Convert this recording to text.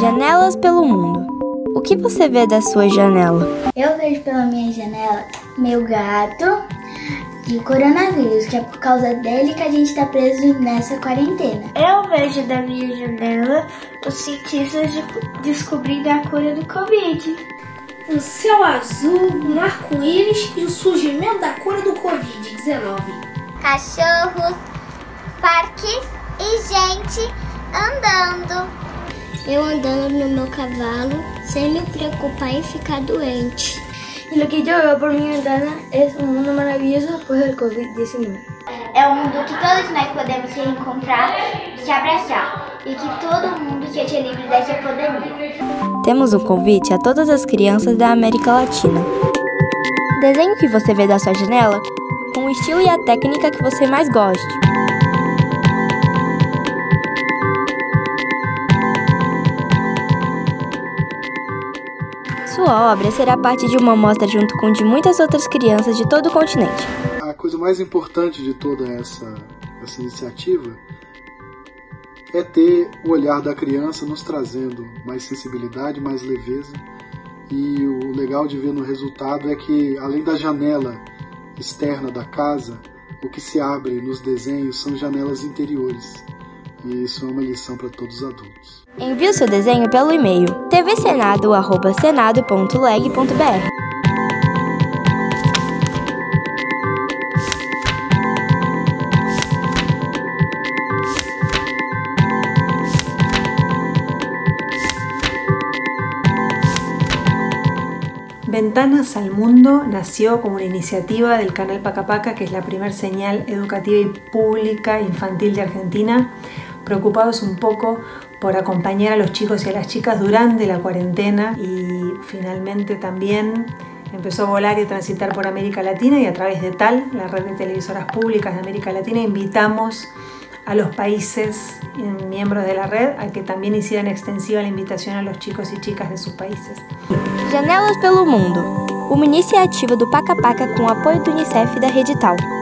Janelas pelo mundo. O que você vê da sua janela? Eu vejo pela minha janela meu gato e o coronavírus, que é por causa dele que a gente está preso nessa quarentena. Eu vejo da minha janela os cientistas descobrindo a cura do Covid. Um céu azul, um arco-íris e o surgimento da cura do Covid-19. Cachorros, parques e gente andando. Eu andando no meu cavalo, sem me preocupar em ficar doente. E o que eu vejo por minha ventana é um mundo maravilhoso por el Covid-19. É um mundo que todos nós podemos se encontrar, se abraçar e que todo mundo seja livre dessa pandemia. Temos um convite a todas as crianças da América Latina. Desenhe o que você vê da sua janela com o estilo e a técnica que você mais goste. Sua obra será parte de uma mostra junto com de muitas outras crianças de todo o continente. A coisa mais importante de toda essa iniciativa é ter o olhar da criança nos trazendo mais sensibilidade, mais leveza. E o legal de ver no resultado é que, além da janela externa da casa, o que se abre nos desenhos são janelas interiores. E isso é uma lição para todos os adultos. Envie o seu desenho pelo e-mail tvsenado@senado.leg.br. Ventanas al Mundo nació como una iniciativa del canal Pakapaka, que es la primer señal educativa y pública infantil de Argentina, preocupados un poco por acompañar a los chicos y a las chicas durante la cuarentena, y finalmente también empezó a volar y a transitar por América Latina, y a través de TAL, la red de televisoras públicas de América Latina, invitamos a los países miembros de la red a que también hicieran extensiva la invitación a los chicos y chicas de sus países. Janelas pelo Mundo, uma iniciativa do Pakapaka com o apoio do Unicef e da Rede TAL.